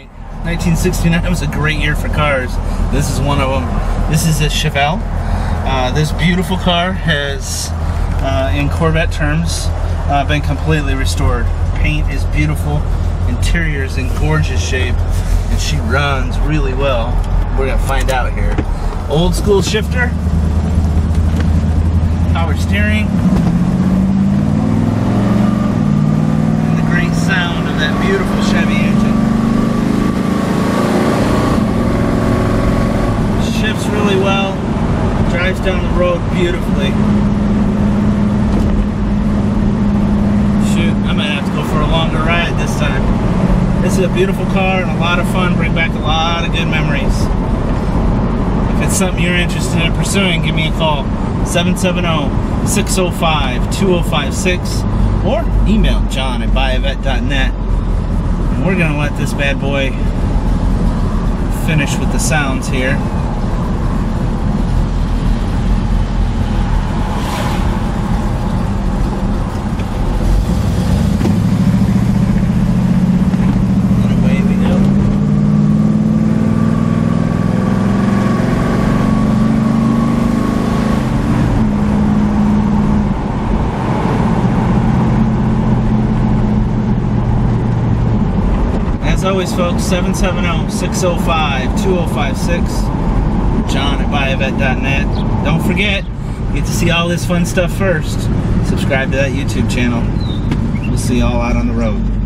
right, 1969 was a great year for cars. This is one of them. This is a Chevelle. This beautiful car has, in Corvette terms, been completely restored. Paint is beautiful. Interior is in gorgeous shape, and she runs really well. We're gonna find out here. Old school shifter, power steering, and the great sound of that beautiful Chevy engine. Shifts really well, drives down the road beautifully. Shoot, I might have to go for a longer ride this time. This is a beautiful car and a lot of fun, bring back a lot of good memories. If it's something you're interested in pursuing, give me a call, 770-605-2056, or email john@buyavettedotnet. And we're gonna let this bad boy finish with the sounds here. As always, folks, 770-605-2056, john@buyavettedotnet. Don't forget, you get to see all this fun stuff first. Subscribe to that YouTube channel. We'll see you all out on the road.